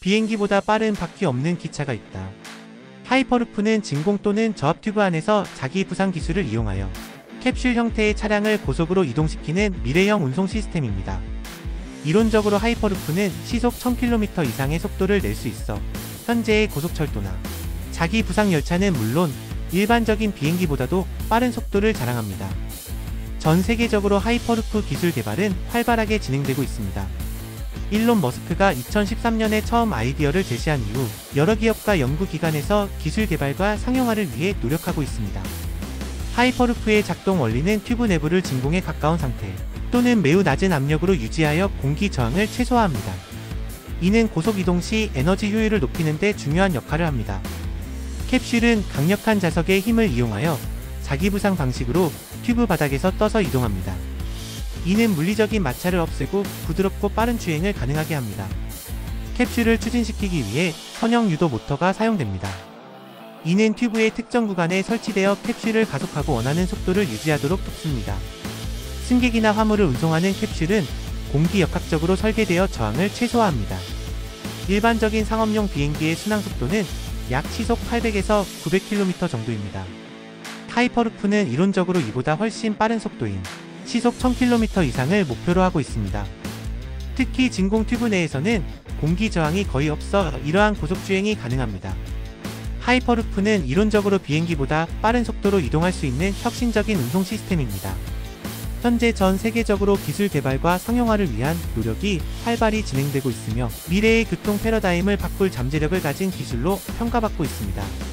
비행기보다 빠른 바퀴 없는 기차가 있다. 하이퍼루프는 진공 또는 저압 튜브 안에서 자기 부상 기술을 이용하여 캡슐 형태의 차량을 고속으로 이동시키는 미래형 운송 시스템입니다. 이론적으로 하이퍼루프는 시속 1000km 이상의 속도를 낼 수 있어 현재의 고속철도나 자기 부상 열차는 물론 일반적인 비행기보다도 빠른 속도를 자랑합니다. 전 세계적으로 하이퍼루프 기술 개발은 활발하게 진행되고 있습니다. 일론 머스크가 2013년에 처음 아이디어를 제시한 이후 여러 기업과 연구기관에서 기술 개발과 상용화를 위해 노력하고 있습니다. 하이퍼루프의 작동 원리는 튜브 내부를 진공에 가까운 상태 또는 매우 낮은 압력으로 유지하여 공기 저항을 최소화합니다. 이는 고속이동 시 에너지 효율을 높이는 데 중요한 역할을 합니다. 캡슐은 강력한 자석의 힘을 이용하여 자기부상 방식으로 튜브 바닥에서 떠서 이동합니다. 이는 물리적인 마찰을 없애고 부드럽고 빠른 주행을 가능하게 합니다. 캡슐을 추진시키기 위해 선형 유도 모터가 사용됩니다. 이는 튜브의 특정 구간에 설치되어 캡슐을 가속하고 원하는 속도를 유지하도록 돕습니다. 승객이나 화물을 운송하는 캡슐은 공기 역학적으로 설계되어 저항을 최소화합니다. 일반적인 상업용 비행기의 순항속도는 약 시속 800에서 900km 정도입니다. 하이퍼루프는 이론적으로 이보다 훨씬 빠른 속도인 시속 1000km 이상을 목표로 하고 있습니다. 특히 진공 튜브 내에서는 공기 저항이 거의 없어 이러한 고속주행이 가능합니다. 하이퍼루프는 이론적으로 비행기보다 빠른 속도로 이동할 수 있는 혁신적인 운송 시스템입니다. 현재 전 세계적으로 기술 개발과 상용화를 위한 노력이 활발히 진행되고 있으며 미래의 교통 패러다임을 바꿀 잠재력을 가진 기술로 평가받고 있습니다.